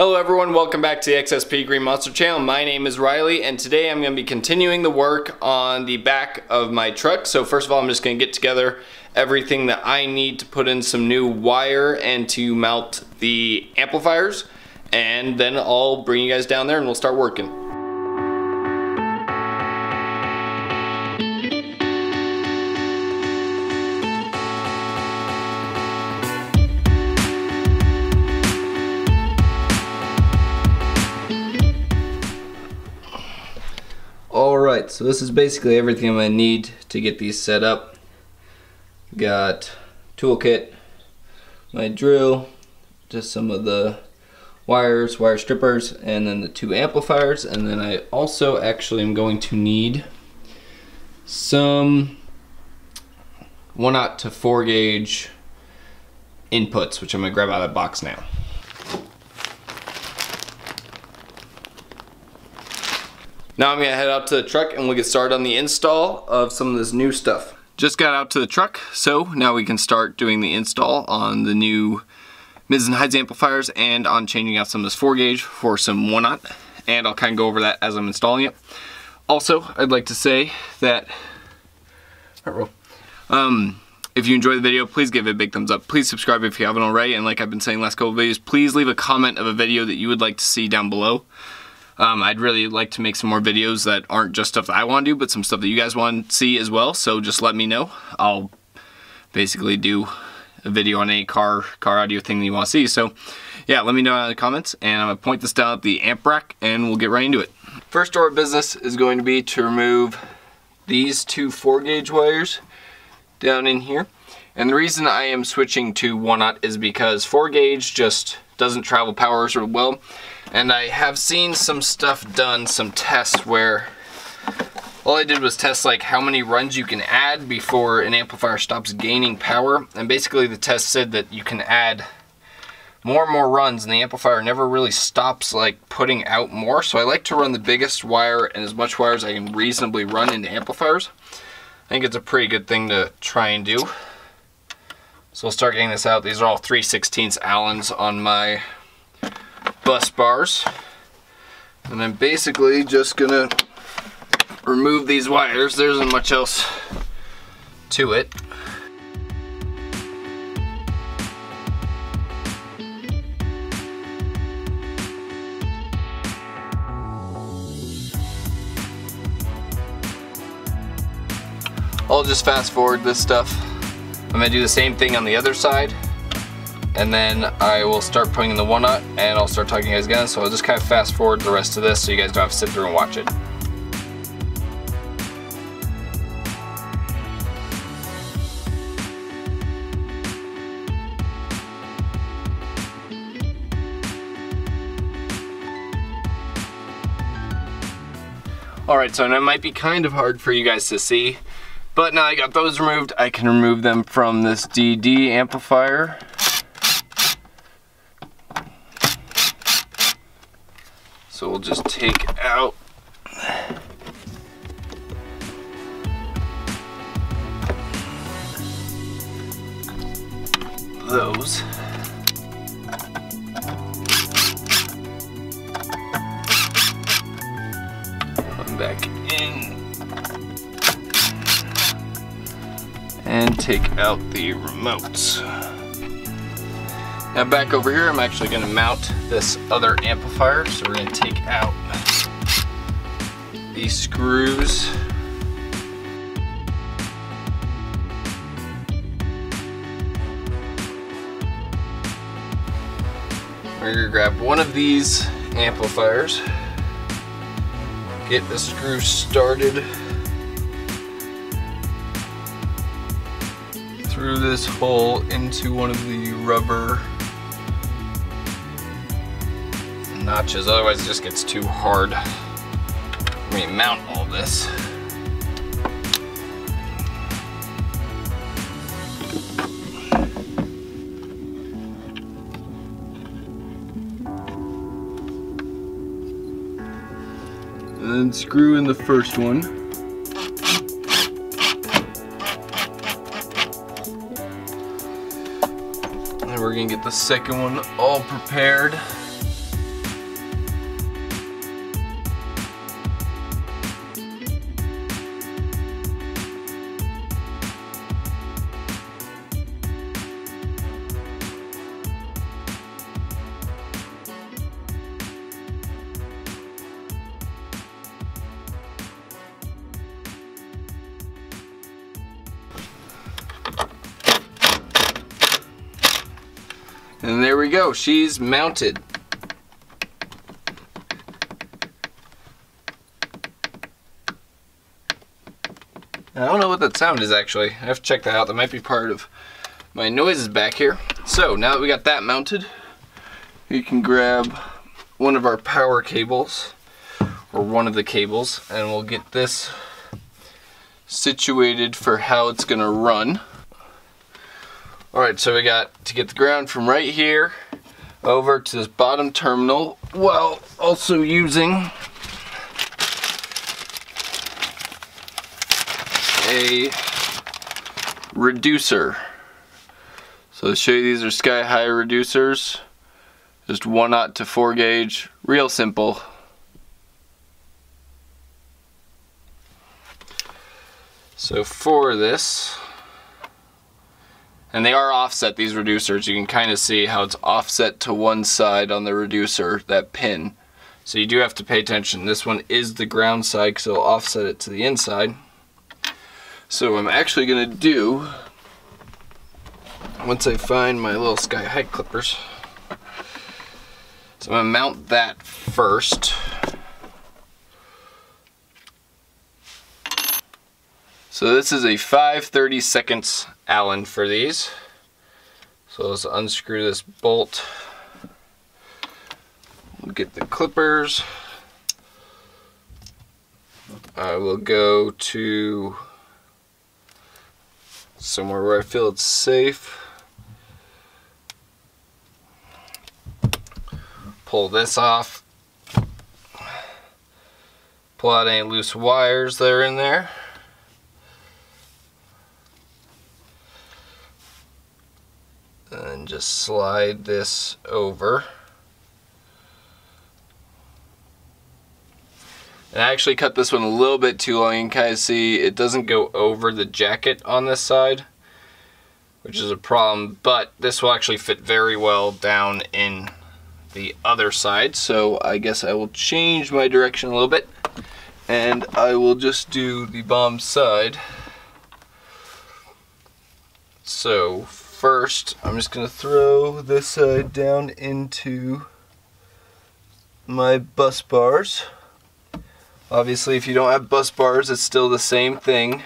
Hello everyone, welcome back to the XSP Green Monster Channel. My name is Riley and today I'm going to be continuing the work on the back of my truck. So first of all, I'm just going to get together everything that I need to put in some new wire and to mount the amplifiers, and then I'll bring you guys down there and we'll start working. Alright, so this is basically everything I'm going to need to get these set up. Got toolkit, my drill, just some of the wires, wire strippers, and then the two amplifiers. And then I also actually am going to need some 1-aught to 4-gauge inputs, which I'm going to grab out of the box now. Now I'm gonna head out to the truck and we'll get started on the install of some of this new stuff. Just got out to the truck, so now we can start doing the install on the new Miz and Hides amplifiers and on changing out some of this 4-gauge for some 1-aught, and I'll kind of go over that as I'm installing it. Also, I'd like to say that if you enjoyed the video, please give it a big thumbs up. Please subscribe if you haven't already, and like I've been saying the last couple of videos, please leave a comment of a video that you would like to see down below. I'd really like to make some more videos that aren't just stuff that I want to do, but some stuff that you guys want to see as well, so just let me know. I'll basically do a video on any car audio thing that you want to see, so yeah, let me know in the comments, and I'm going to point this down at the amp rack, and we'll get right into it. First order of business is going to be to remove these two 4-gauge wires down in here, and the reason I am switching to 1-aught is because 4-gauge just doesn't travel power as well. And I have seen some stuff done, some tests where all I did was test like how many runs you can add before an amplifier stops gaining power. And basically the test said that you can add more and more runs and the amplifier never really stops like putting out more. So I like to run the biggest wire and as much wire as I can reasonably run into amplifiers. I think it's a pretty good thing to try and do. So we'll start getting this out. These are all 3/16 Allens on my bus bars, and I'm basically just gonna remove these wires. There isn't much else to it. I'll just fast forward this stuff. I'm gonna do the same thing on the other side, and then I will start putting in the 1-aught and I'll start talking to you guys again. So I'll just kind of fast forward the rest of this so you guys don't have to sit through and watch it. Alright, so now it might be kind of hard for you guys to see, but now I got those removed, I can remove them from this DD amplifier. So we'll just take out those. Come back in. And take out the remotes. Now back over here, I'm actually going to mount this other amplifier, so we're going to take out these screws. We're going to grab one of these amplifiers, get the screw started through this hole into one of the rubber notches, otherwise it just gets too hard for me to mount all this. And then screw in the first one. And we're gonna get the second one all prepared. And there we go, she's mounted. I don't know what that sound is actually. I have to check that out. That might be part of my noises back here. So now that we got that mounted, you can grab one of our power cables, or one of the cables, and we'll get this situated for how it's gonna run. Alright, so we got to get the ground from right here over to this bottom terminal while also using a reducer. So to show you, these are Sky High reducers, just 1/0 to 4 gauge, real simple. So for this, and they are offset, these reducers, you can kind of see how it's offset to one side on the reducer, that pin. So you do have to pay attention. This one is the ground side because it'll offset it to the inside. So I'm actually going to do, once I find my little Sky High clippers, so I'm going to mount that first. So this is a 5/32 Allen for these. So let's unscrew this bolt. We'll get the clippers. I will go to somewhere where I feel it's safe. Pull this off. Pull out any loose wires that are in there. And just slide this over. And I actually cut this one a little bit too long. You can kind of see it doesn't go over the jacket on this side, which is a problem, but this will actually fit very well down in the other side. So I guess I will change my direction a little bit, and I will just do the bottom side. So first, I'm just going to throw this side down into my bus bars. Obviously, if you don't have bus bars, it's still the same thing.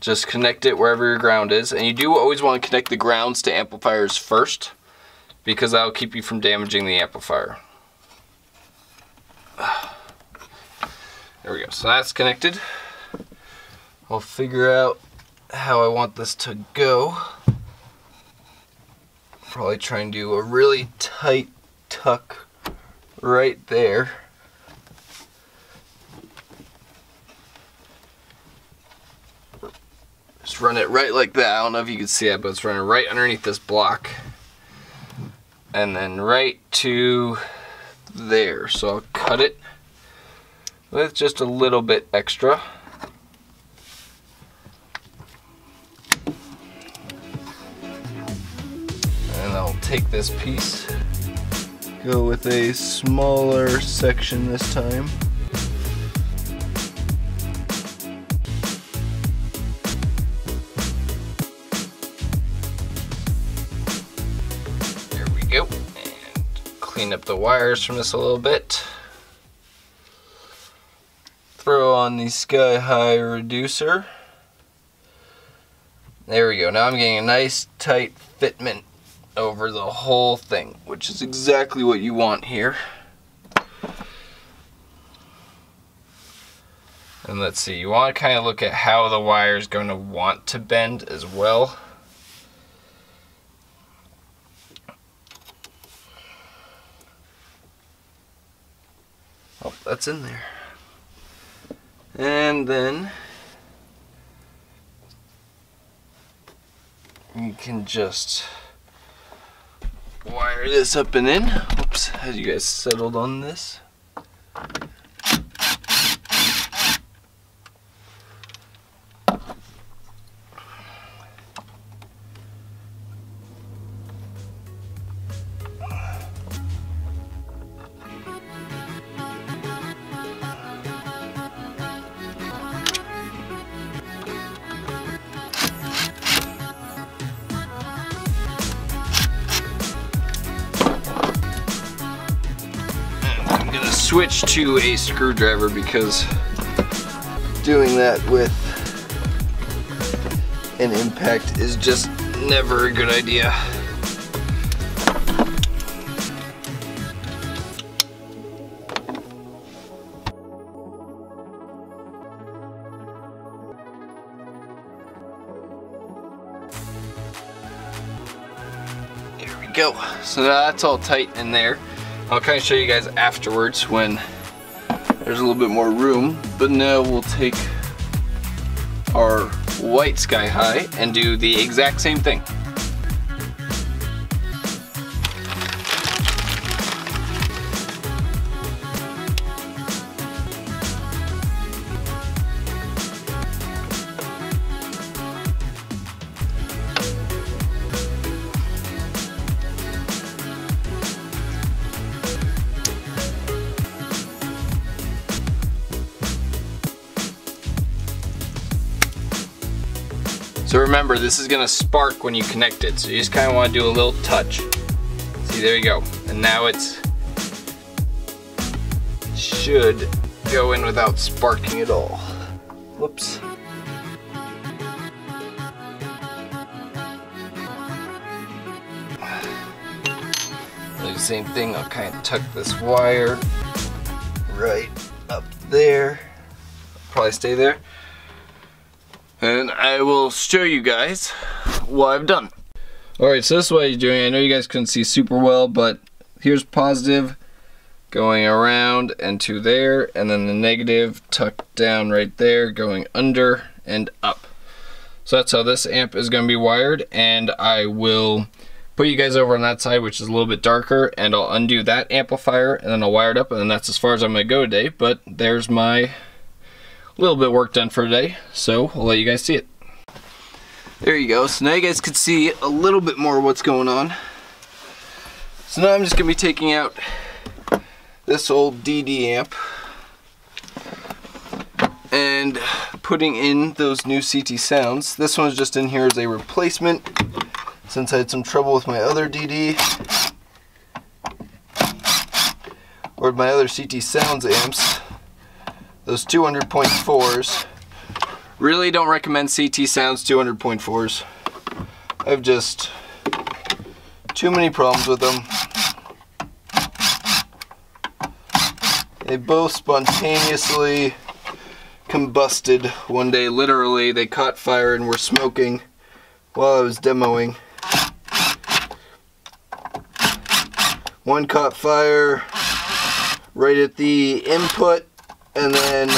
Just connect it wherever your ground is. And you do always want to connect the grounds to amplifiers first, because that'll keep you from damaging the amplifier. There we go. So that's connected. I'll figure out how I want this to go. Probably try and do a really tight tuck right there. Just run it right like that. I don't know if you can see that, but it's running right underneath this block. And then right to there. So I'll cut it with just a little bit extra. Take this piece, go with a smaller section this time. There we go, and clean up the wires from this a little bit. Throw on the Sky High reducer. There we go, now I'm getting a nice tight fitment over the whole thing, which is exactly what you want here. And let's see, you want to kind of look at how the wire is going to want to bend as well. Oh, that's in there. And then you can just wire this up and in. Oops, had you guys settled on this? switch to a screwdriver because doing that with an impact is just never a good idea. There we go. So now that's all tight in there. I'll kind of show you guys afterwards when there's a little bit more room, but now we'll take our white Sky High and do the exact same thing. So remember, this is gonna spark when you connect it. So you just kinda wanna do a little touch. See, there you go. And now it should go in without sparking at all. Whoops. I'll do the same thing, I'll kinda tuck this wire right up there. Probably stay there. And I will show you guys what I've done. Alright, so this is what you're doing. I know you guys couldn't see super well, but here's positive going around and to there, and then the negative tucked down right there, going under and up. So that's how this amp is going to be wired, and I will put you guys over on that side, which is a little bit darker, and I'll undo that amplifier, and then I'll wire it up, and then that's as far as I'm going to go today, but there's my little bit of work done for today, so I'll let you guys see it. There you go, so now you guys can see a little bit more of what's going on. So now I'm just going to be taking out this old DD amp and putting in those new CT Sounds. This one's just in here as a replacement since I had some trouble with my other DD or my other CT Sounds amps. Those 200.4s, really don't recommend CT Sounds 200.4s. I've just too many problems with them. They both spontaneously combusted one day, literally. They caught fire and were smoking while I was demoing. One caught fire right at the input, and then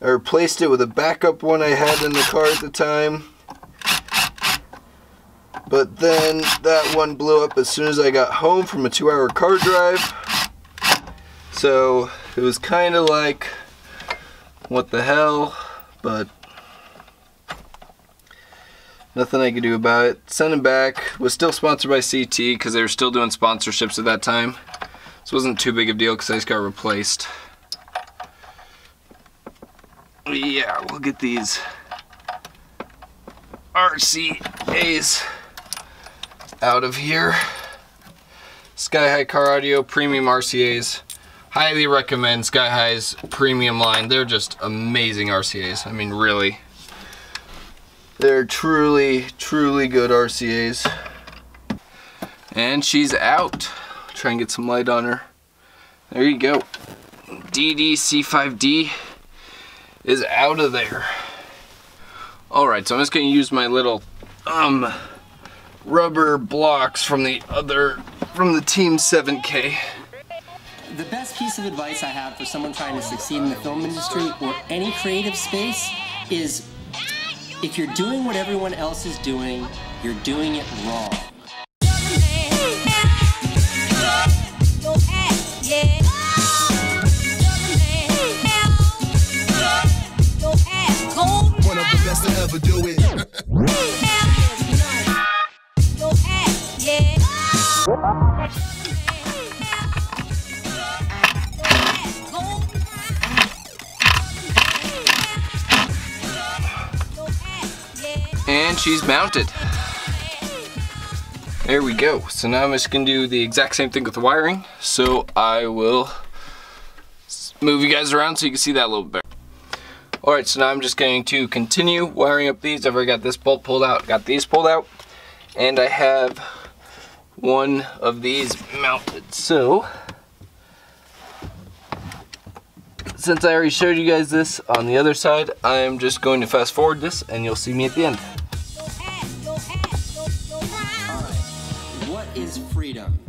I replaced it with a backup one I had in the car at the time. But then that one blew up as soon as I got home from a 2-hour car drive. So it was kind of like, what the hell, but nothing I could do about it. Sent them back, was still sponsored by CT because they were still doing sponsorships at that time. This wasn't too big of a deal because I just got replaced. Yeah, we'll get these RCAs out of here. Sky High Car Audio Premium RCAs. Highly recommend Sky High's premium line. They're just amazing RCAs. I mean, really. They're truly, truly good RCAs. And she's out. Try and get some light on her. There you go. DDC5D. Is out of there. Alright, so I'm just going to use my little rubber blocks from the Team 7K. The best piece of advice I have for someone trying to succeed in the film industry or any creative space is if you're doing what everyone else is doing, you're doing it wrong. Ever do it. And she's mounted. There we go. So now I'm just gonna do the exact same thing with the wiring. So I will move you guys around so you can see that a little bit. Alright, so now I'm just going to continue wiring up these. I've already got this bolt pulled out, got these pulled out, and I have one of these mounted. So, since I already showed you guys this on the other side, I am just going to fast forward this and you'll see me at the end. Alright, what is freedom?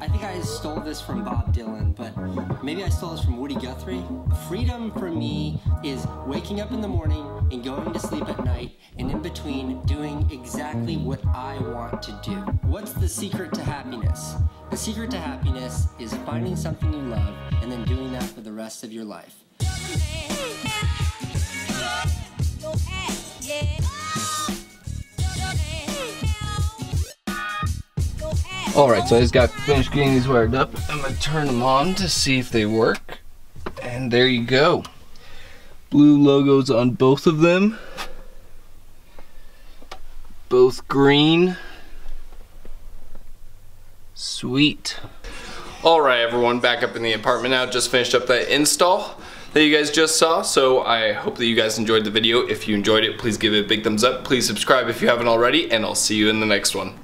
I think I stole this from Bob Dylan, but maybe I stole this from Woody Guthrie. Freedom for me is waking up in the morning and going to sleep at night, and in between doing exactly what I want to do. What's the secret to happiness? The secret to happiness is finding something you love and then doing that for the rest of your life. Alright, so I just got finished getting these wired up. I'm going to turn them on to see if they work. And there you go. Blue logos on both of them. Both green. Sweet. Alright everyone, back up in the apartment now. Just finished up that install that you guys just saw. So I hope that you guys enjoyed the video. If you enjoyed it, please give it a big thumbs up. Please subscribe if you haven't already. And I'll see you in the next one.